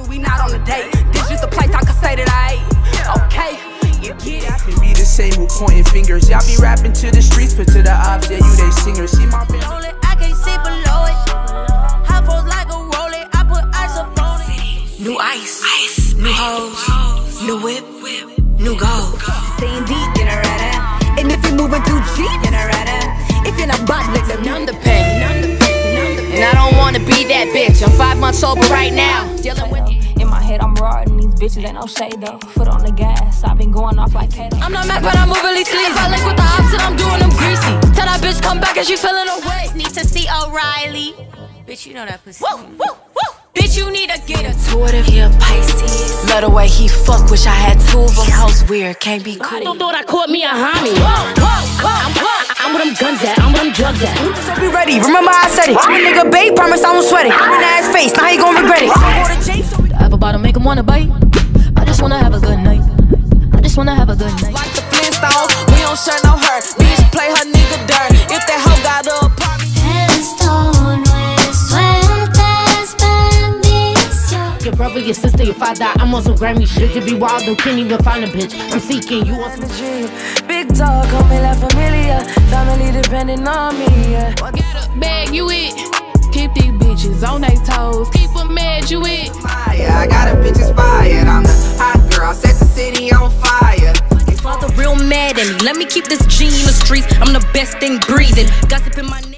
but we not on a date. This is the place I could say that I ate. Okay. It be the same who pointing fingers. Y'all be rapping to the streets, but to the ops, yeah, you they singers. See my family, only I can't see below it. High falls like a rolling, I put ice up on it. New ice, ice. New hoes, new whip, new gold. Staying deep in a rata, and if you're moving too cheap in a rata, if you're not bought, let them numb the pain. And I don't wanna be that bitch. I'm 5 months sober right now, dealing with you. In my head, I'm roaring. Bitches ain't no shade though, foot on the gas, I've been going off like Kato. I'm not mad but I'm overly sleazy. If I link with the ops and I'm doing them greasy, tell that bitch come back and she feeling away. Need to see O'Reilly. Bitch, you know that pussy. Woo, woo, woo. Bitch, you need to get a tour of your Pisces. Love the way he fuck, wish I had two of them. House weird, can't be cool. Don't thought I caught me a homie. Whoa, whoa, whoa, whoa. I'm where them guns at, I'm where them drugs at. So be ready, remember I said it. I'm a nigga bait, promise I won't sweat it. I'm in ass face, now he gon' regret it. The apple bottom make him wanna bite. I just wanna have a good night. I just wanna have a good night. Like the Flintstones, we don't share no hurt. Bitch play her nigga dirt. If that hoe got up, Headstone with sweat ass bandies. Your brother, your sister, your father, I'm on some Grammy shit. You be wild, though, can't even find a bitch. I'm seeking you on some dream. Big dog, call me like familiar. Family depending on me, yeah. Get up, bag, you it. Keep these bitches on they toes. Keep them mad, you it. I got a bitch inspired. I'm the hot girl, set the city on fire. His father real mad at me. Let me keep this G in the streets. I'm the best thing breathing. Gossip in my